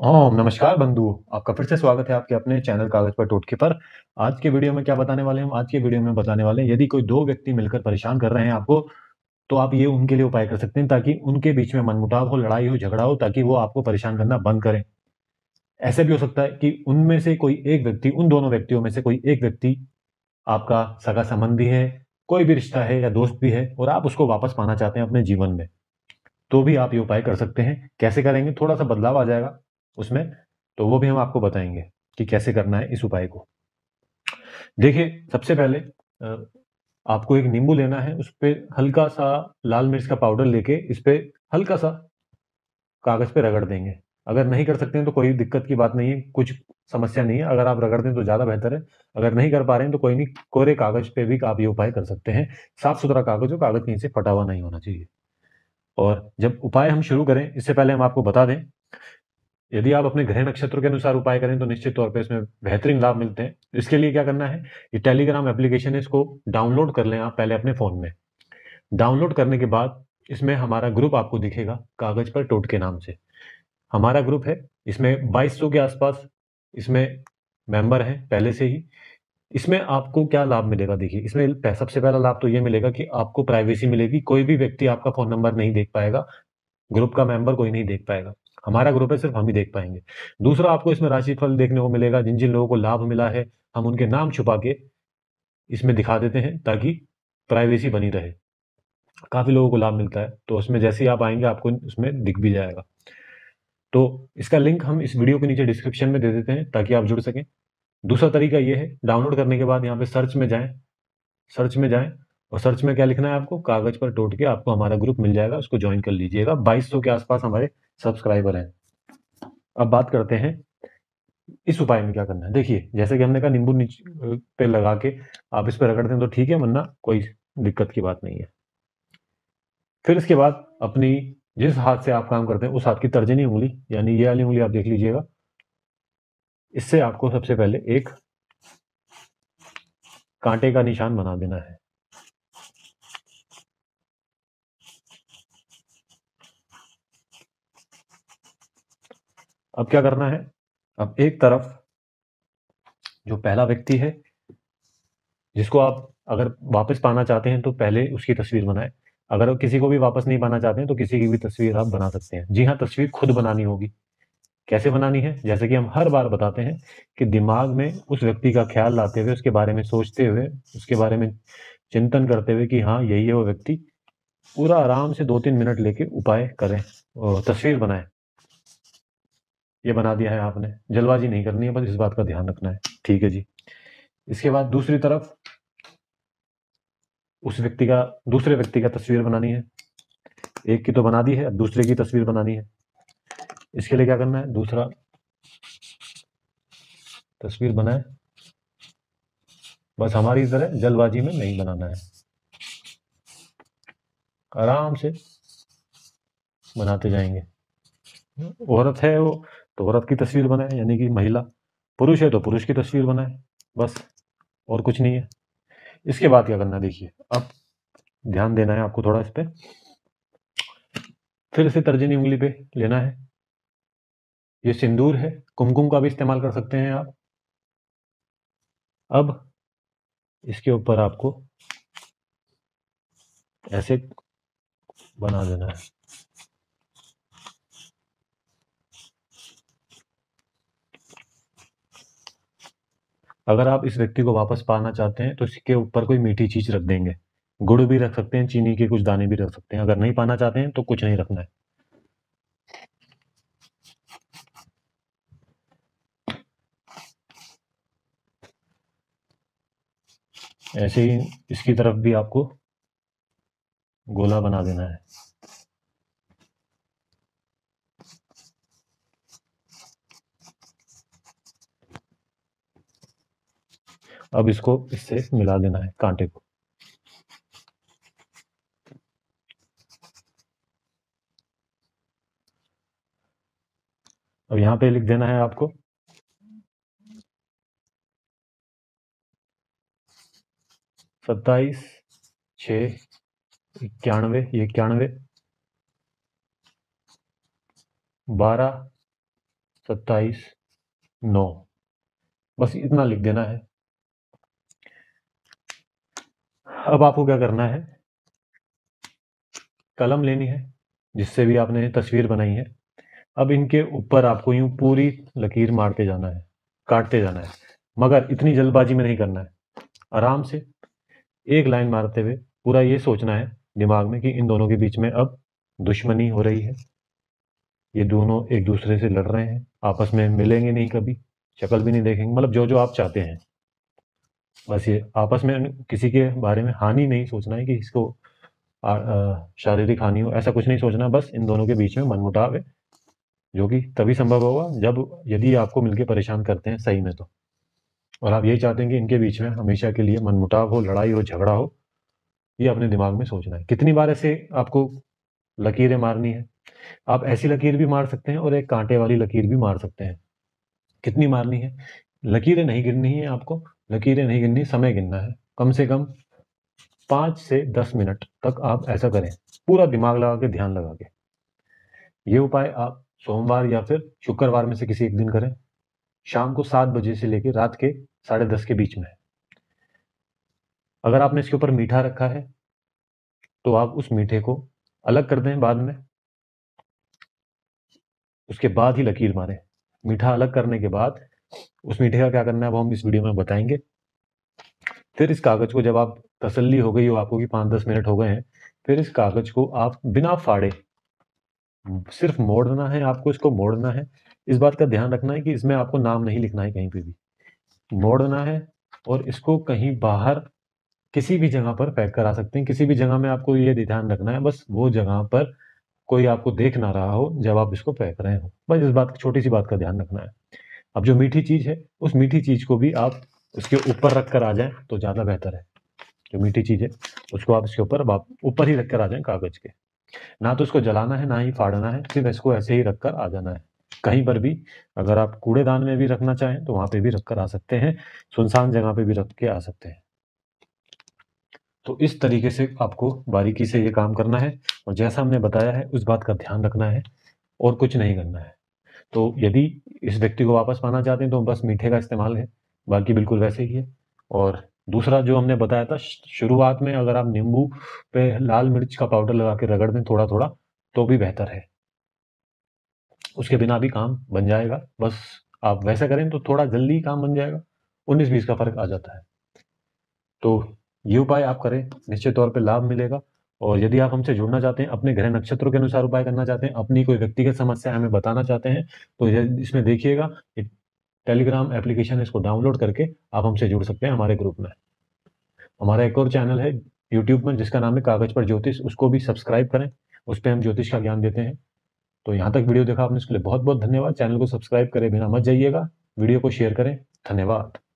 ओम नमस्कार बंधुओं, आपका फिर से स्वागत है आपके अपने चैनल कागज पर टोटके पर। आज के वीडियो में क्या बताने वाले हैं? आज के वीडियो में बताने वाले हैं, यदि कोई दो व्यक्ति मिलकर परेशान कर रहे हैं आपको, तो आप ये उनके लिए उपाय कर सकते हैं ताकि उनके बीच में मनमुटाव हो, लड़ाई हो, झगड़ा हो, ताकि वो आपको परेशान करना बंद करें। ऐसे भी हो सकता है कि उनमें से कोई एक व्यक्ति, उन दोनों व्यक्तियों में से कोई एक व्यक्ति आपका सगा संबंधी है, कोई भी रिश्ता है या दोस्त भी है, और आप उसको वापस पाना चाहते हैं अपने जीवन में, तो भी आप ये उपाय कर सकते हैं। कैसे करेंगे, थोड़ा सा बदलाव आ जाएगा उसमें, तो वो भी हम आपको बताएंगे कि कैसे करना है इस उपाय को। देखिए, सबसे पहले आपको एक नींबू लेना है, उस पर हल्का सा लाल मिर्च का पाउडर लेके इस पर हल्का सा कागज पे रगड़ देंगे। अगर नहीं कर सकते हैं तो कोई दिक्कत की बात नहीं है, कुछ समस्या नहीं है। अगर आप रगड़ दें तो ज़्यादा बेहतर है, अगर नहीं कर पा रहे हैं तो कोई नहीं, कोरे कागज पे भी आप ये उपाय कर सकते हैं। साफ सुथरा कागज हो, कागज कहीं से फटा हुआ नहीं होना चाहिए। और जब उपाय हम शुरू करें, इससे पहले हम आपको बता दें, यदि आप अपने ग्रह नक्षत्र के अनुसार उपाय करें तो निश्चित तौर पे इसमें बेहतरीन लाभ मिलते हैं। इसके लिए क्या करना है, ये टेलीग्राम एप्लीकेशन है, इसको डाउनलोड कर लें आप पहले अपने फ़ोन में। डाउनलोड करने के बाद इसमें हमारा ग्रुप आपको दिखेगा, कागज पर टोटके नाम से हमारा ग्रुप है। इसमें 2200 के आसपास इसमें मेंबर हैं पहले से ही। इसमें आपको क्या लाभ मिलेगा, देखिए, इसमें सबसे पहला लाभ तो ये मिलेगा कि आपको प्राइवेसी मिलेगी। कोई भी व्यक्ति आपका फ़ोन नंबर नहीं देख पाएगा, ग्रुप का मेंबर कोई नहीं देख पाएगा, हमारा ग्रुप है, सिर्फ हम ही देख पाएंगे। दूसरा, आपको इसमें राशिफल देखने को मिलेगा। जिन जिन लोगों को लाभ मिला है हम उनके नाम छुपा के इसमें दिखा देते हैं ताकि प्राइवेसी बनी रहे। काफ़ी लोगों को लाभ मिलता है, तो उसमें जैसे ही आप आएंगे आपको उसमें दिख भी जाएगा। तो इसका लिंक हम इस वीडियो के नीचे डिस्क्रिप्शन में दे देते हैं ताकि आप जुड़ सकें। दूसरा तरीका ये है, डाउनलोड करने के बाद यहाँ पर सर्च में जाएँ और सर्च में क्या लिखना है आपको, कागज पर टोटके, आपको हमारा ग्रुप मिल जाएगा, उसको ज्वाइन कर लीजिएगा। 2200 के आसपास हमारे सब्सक्राइबर हैं। अब बात करते हैं इस उपाय में क्या करना है। देखिए, जैसे कि हमने कहा, नींबू नीचे पे लगा के आप इस पर रगड़ दें तो ठीक है, वरना कोई दिक्कत की बात नहीं है। फिर इसके बाद अपनी जिस हाथ से आप काम करते हैं उस हाथ की तर्जनी उंगली, यानी ये वाली उंगली आप देख लीजिएगा, इससे आपको सबसे पहले एक कांटे का निशान बना देना है। अब क्या करना है, अब एक तरफ जो पहला व्यक्ति है जिसको आप अगर वापस पाना चाहते हैं तो पहले उसकी तस्वीर बनाएं। अगर किसी को भी वापस नहीं पाना चाहते हैं तो किसी की भी तस्वीर आप बना सकते हैं। जी हाँ, तस्वीर खुद बनानी होगी। कैसे बनानी है, जैसे कि हम हर बार बताते हैं कि दिमाग में उस व्यक्ति का ख्याल लाते हुए, उसके बारे में सोचते हुए, उसके बारे में चिंतन करते हुए कि हाँ यही है वो व्यक्ति, पूरा आराम से 2-3 मिनट लेके उपाय करें और तस्वीर बनाएं। ये बना दिया है आपने, जल्दबाजी नहीं करनी है, बस इस बात का ध्यान रखना है, ठीक है जी। इसके बाद दूसरी तरफ उस व्यक्ति का, दूसरे व्यक्ति का तस्वीर बनानी है। एक की तो बना दी है, अब दूसरे की तस्वीर बनानी है। इसके लिए क्या करना है, दूसरा तस्वीर बनाए, बस हमारी तरह जल्दबाजी में नहीं बनाना है, आराम से बनाते जाएंगे। औरत है वो तो औरत की तस्वीर बनाए, यानी कि महिला, पुरुष है तो पुरुष की तस्वीर बनाए, बस और कुछ नहीं है। इसके बाद क्या करना है, देखिए, अब ध्यान देना है आपको थोड़ा इस पे। फिर इसे तर्जनी उंगली पे लेना है। ये सिंदूर है, कुमकुम का भी इस्तेमाल कर सकते हैं आप। अब इसके ऊपर आपको ऐसे बना देना है। अगर आप इस व्यक्ति को वापस पाना चाहते हैं तो इसके ऊपर कोई मीठी चीज़ रख देंगे, गुड़ भी रख सकते हैं, चीनी के कुछ दाने भी रख सकते हैं। अगर नहीं पाना चाहते हैं तो कुछ नहीं रखना है। ऐसे ही इसकी तरफ भी आपको गोला बना देना है। अब इसको इससे मिला देना है, कांटे को। अब यहां पे लिख देना है आपको, सत्ताईस 6 91, ये 91 12 27/9, बस इतना लिख देना है। अब आपको क्या करना है, कलम लेनी है जिससे भी आपने तस्वीर बनाई है। अब इनके ऊपर आपको यूं पूरी लकीर मारते जाना है, काटते जाना है, मगर इतनी जल्दबाजी में नहीं करना है। आराम से एक लाइन मारते हुए पूरा ये सोचना है दिमाग में कि इन दोनों के बीच में अब दुश्मनी हो रही है, ये दोनों एक दूसरे से लड़ रहे हैं, आपस में मिलेंगे नहीं, कभी शक्ल भी नहीं देखेंगे, मतलब जो जो आप चाहते हैं। बस ये आपस में किसी के बारे में हानि नहीं सोचना है कि इसको शारीरिक हानि हो, ऐसा कुछ नहीं सोचना। बस इन दोनों के बीच में मनमुटाव है, जो कि तभी संभव होगा जब यदि आपको मिलकर परेशान करते हैं सही में तो, और आप यही चाहते हैं कि इनके बीच में हमेशा के लिए मनमुटाव हो, लड़ाई हो, झगड़ा हो। ये अपने दिमाग में सोचना है। कितनी बार ऐसे आपको लकीरें मारनी है, आप ऐसी लकीर भी मार सकते हैं और एक कांटे वाली लकीर भी मार सकते हैं। कितनी मारनी है, लकीरें नहीं गिननी है आपको, लकीरें नहीं गिननी, समय गिनना है। कम से कम 5 से 10 मिनट तक आप ऐसा करें, पूरा दिमाग लगा के, ध्यान लगा के। ये उपाय आप सोमवार या फिर शुक्रवार में से किसी एक दिन करें, शाम को 7 बजे से लेकर रात के 10:30 के बीच में। अगर आपने इसके ऊपर मीठा रखा है तो आप उस मीठे को अलग कर दें बाद में, उसके बाद ही लकीर मारें। मीठा अलग करने के बाद उस मीठे का क्या करना है वो हम इस वीडियो में बताएंगे। फिर इस कागज को, जब आप तसल्ली हो गई हो आपको कि 5-10 मिनट हो गए हैं, फिर इस कागज को आप बिना फाड़े सिर्फ मोड़ना है, आपको इसको मोड़ना है। इस बात का ध्यान रखना है कि इसमें आपको नाम नहीं लिखना है कहीं पे भी, मोड़ना है और इसको कहीं बाहर किसी भी जगह पर फेंक कर आ सकते हैं। किसी भी जगह में आपको ये ध्यान रखना है, बस वो जगह पर कोई आपको देख ना रहा हो जब आप इसको फेंक रहे हो। बस इस बात, छोटी सी बात का ध्यान रखना है। अब जो मीठी चीज़ है उस मीठी चीज़ को भी आप उसके ऊपर रख कर आ जाएं तो ज़्यादा बेहतर है। जो मीठी चीज़ है उसको आप इसके ऊपर, आप ऊपर ही रख कर आ जाएं कागज़ के, ना तो इसको जलाना है ना ही फाड़ना है, सिर्फ इसको ऐसे ही रख कर आ जाना है। कहीं पर भी, अगर आप कूड़ेदान में भी रखना चाहें तो वहां पे भी रख कर आ सकते हैं, सुनसान जगह पे भी रख के आ सकते हैं। तो इस तरीके से आपको बारीकी से ये काम करना है, और जैसा हमने बताया है उस बात का ध्यान रखना है और कुछ नहीं करना है। तो यदि इस व्यक्ति को वापस पाना चाहते हैं तो बस मीठे का इस्तेमाल है, बाकी बिल्कुल वैसे ही है। और दूसरा जो हमने बताया था शुरुआत में, अगर आप नींबू पे लाल मिर्च का पाउडर लगा के रगड़ दें थोड़ा थोड़ा तो भी बेहतर है, उसके बिना भी काम बन जाएगा। बस आप वैसा करें तो थोड़ा जल्दी काम बन जाएगा, 19-20 का फर्क आ जाता है। तो ये उपाय आप करें, निश्चित तौर पे लाभ मिलेगा। और यदि आप हमसे जुड़ना चाहते हैं, अपने ग्रह नक्षत्रों के अनुसार उपाय करना चाहते हैं, अपनी कोई व्यक्तिगत समस्या हमें बताना चाहते हैं, तो इसमें देखिएगा टेलीग्राम एप्लीकेशन, इसको डाउनलोड करके आप हमसे जुड़ सकते हैं हमारे ग्रुप में। हमारा एक और चैनल है यूट्यूब में जिसका नाम है कागज पर ज्योतिष, उसको भी सब्सक्राइब करें, उस पर हम ज्योतिष का ज्ञान देते हैं। तो यहाँ तक वीडियो देखा आपने, इसके लिए बहुत बहुत धन्यवाद। चैनल को सब्सक्राइब करे बिना मत जाइएगा, वीडियो को शेयर करें। धन्यवाद।